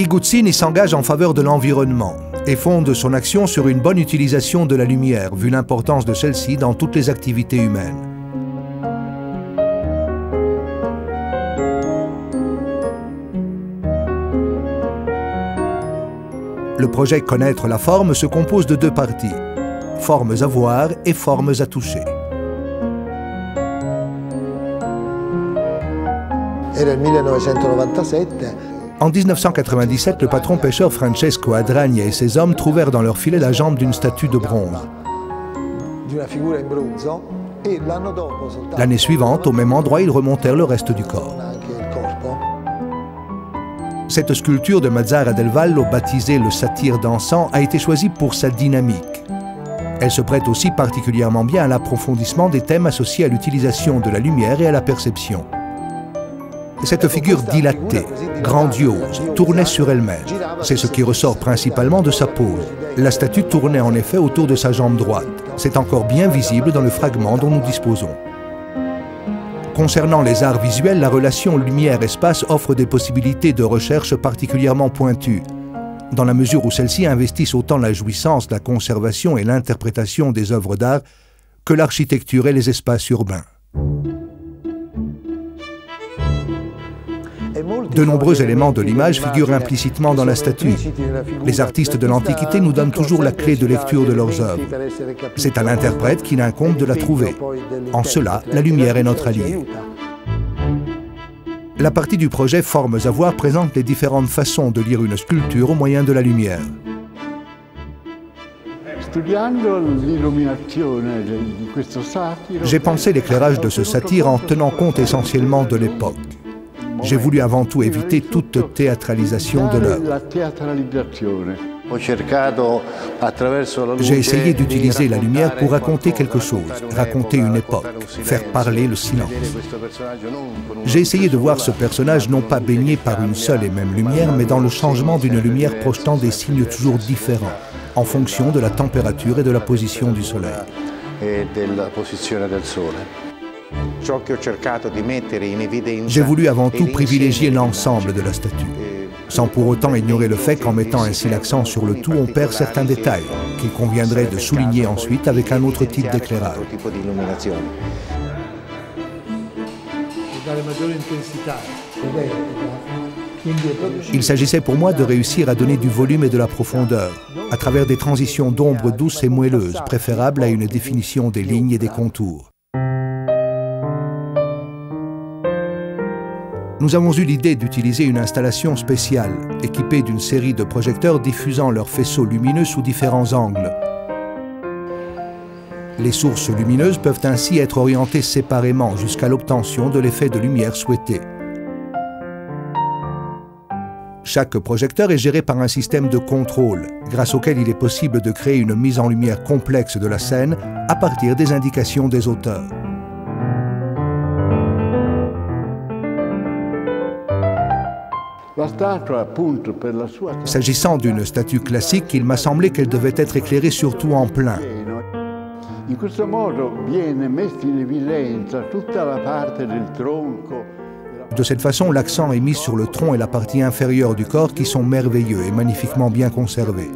iGuzzini s'engage en faveur de l'environnement et fonde son action sur une bonne utilisation de la lumière, vu l'importance de celle-ci dans toutes les activités humaines. Le projet Connaître la forme se compose de deux parties, formes à voir et formes à toucher. En 1997, le patron pêcheur Francesco Adragna et ses hommes trouvèrent dans leur filet la jambe d'une statue de bronze. L'année suivante, au même endroit, ils remontèrent le reste du corps. Cette sculpture de Mazzara del Vallo, baptisée Le satyre dansant, a été choisie pour sa dynamique. Elle se prête aussi particulièrement bien à l'approfondissement des thèmes associés à l'utilisation de la lumière et à la perception. Cette figure dilatée, grandiose, tournait sur elle-même. C'est ce qui ressort principalement de sa pose. La statue tournait en effet autour de sa jambe droite. C'est encore bien visible dans le fragment dont nous disposons. Concernant les arts visuels, la relation lumière-espace offre des possibilités de recherche particulièrement pointues, dans la mesure où celles-ci investissent autant la jouissance, la conservation et l'interprétation des œuvres d'art que l'architecture et les espaces urbains. De nombreux éléments de l'image figurent implicitement dans la statue. Les artistes de l'Antiquité nous donnent toujours la clé de lecture de leurs œuvres. C'est à l'interprète qu'il incombe de la trouver. En cela, la lumière est notre alliée. La partie du projet Formes à voir présente les différentes façons de lire une sculpture au moyen de la lumière. J'ai pensé l'éclairage de ce satyre en tenant compte essentiellement de l'époque. J'ai voulu avant tout éviter toute théâtralisation de l'œuvre. J'ai essayé d'utiliser la lumière pour raconter quelque chose, raconter une époque, faire parler le silence. J'ai essayé de voir ce personnage non pas baigné par une seule et même lumière, mais dans le changement d'une lumière projetant des signes toujours différents, en fonction de la température et de la position du soleil. J'ai voulu avant tout privilégier l'ensemble de la statue, sans pour autant ignorer le fait qu'en mettant ainsi l'accent sur le tout, on perd certains détails, qu'il conviendrait de souligner ensuite avec un autre type d'éclairage. Il s'agissait pour moi de réussir à donner du volume et de la profondeur, à travers des transitions d'ombre douces et moelleuses, préférables à une définition des lignes et des contours. Nous avons eu l'idée d'utiliser une installation spéciale, équipée d'une série de projecteurs diffusant leurs faisceaux lumineux sous différents angles. Les sources lumineuses peuvent ainsi être orientées séparément jusqu'à l'obtention de l'effet de lumière souhaité. Chaque projecteur est géré par un système de contrôle, grâce auquel il est possible de créer une mise en lumière complexe de la scène à partir des indications des auteurs. S'agissant d'une statue classique, il m'a semblé qu'elle devait être éclairée surtout en plein. De cette façon, l'accent est mis sur le tronc et la partie inférieure du corps qui sont merveilleux et magnifiquement bien conservés.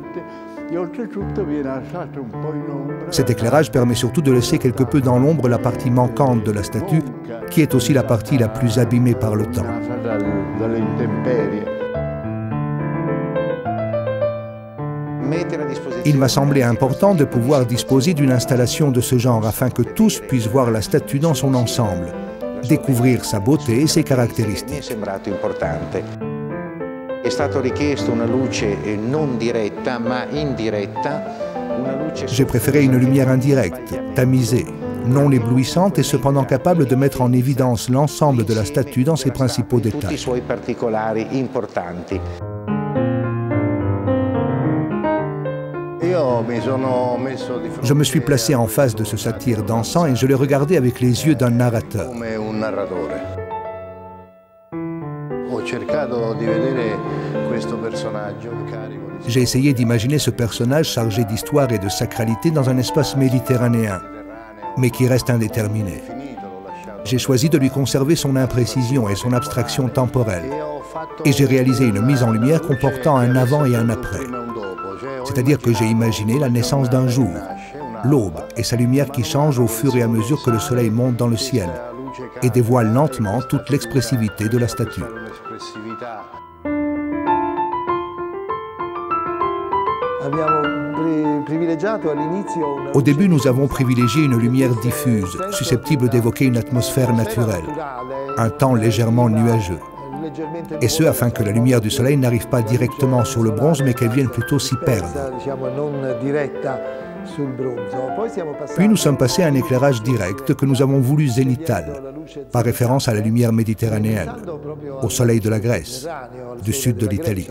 Cet éclairage permet surtout de laisser quelque peu dans l'ombre la partie manquante de la statue, qui est aussi la partie la plus abîmée par le temps. Il m'a semblé important de pouvoir disposer d'une installation de ce genre afin que tous puissent voir la statue dans son ensemble, découvrir sa beauté et ses caractéristiques. J'ai préféré une lumière indirecte, tamisée, non éblouissante et cependant capable de mettre en évidence l'ensemble de la statue dans ses principaux détails. Je me suis placé en face de ce satyre dansant et je l'ai regardé avec les yeux d'un narrateur. J'ai essayé d'imaginer ce personnage chargé d'histoire et de sacralité dans un espace méditerranéen, mais qui reste indéterminé. J'ai choisi de lui conserver son imprécision et son abstraction temporelle. Et j'ai réalisé une mise en lumière comportant un avant et un après. C'est-à-dire que j'ai imaginé la naissance d'un jour, l'aube et sa lumière qui change au fur et à mesure que le soleil monte dans le ciel et dévoile lentement toute l'expressivité de la statue. Au début, nous avons privilégié une lumière diffuse, susceptible d'évoquer une atmosphère naturelle, un temps légèrement nuageux. Et ce, afin que la lumière du soleil n'arrive pas directement sur le bronze, mais qu'elle vienne plutôt s'y perdre. Puis nous sommes passés à un éclairage direct que nous avons voulu zénital, par référence à la lumière méditerranéenne, au soleil de la Grèce, du sud de l'Italie.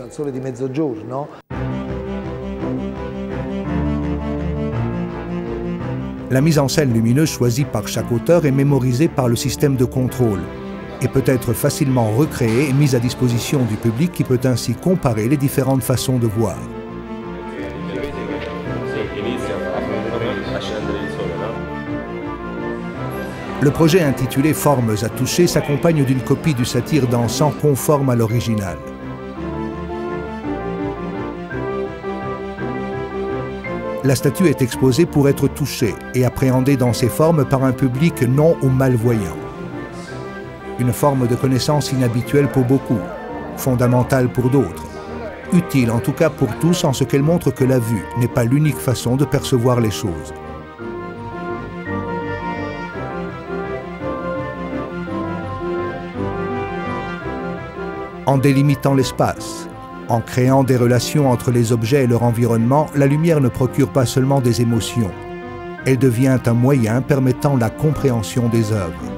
La mise en scène lumineuse choisie par chaque auteur est mémorisée par le système de contrôle et peut être facilement recréée et mise à disposition du public qui peut ainsi comparer les différentes façons de voir. Le projet intitulé « Formes à toucher » s'accompagne d'une copie du satyre dansant conforme à l'original. La statue est exposée pour être touchée et appréhendée dans ses formes par un public non ou malvoyant. Une forme de connaissance inhabituelle pour beaucoup, fondamentale pour d'autres, utile en tout cas pour tous en ce qu'elle montre que la vue n'est pas l'unique façon de percevoir les choses. En délimitant l'espace, en créant des relations entre les objets et leur environnement, la lumière ne procure pas seulement des émotions. Elle devient un moyen permettant la compréhension des œuvres.